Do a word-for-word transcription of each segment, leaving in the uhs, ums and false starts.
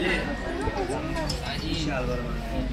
ضروره چای ضروره دختر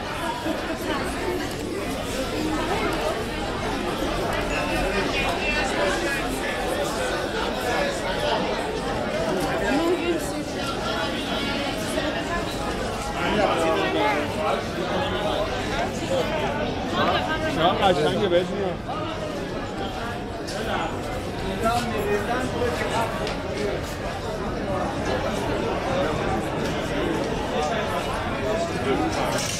Thank you. Vallahi sanki benziyor. Thank you.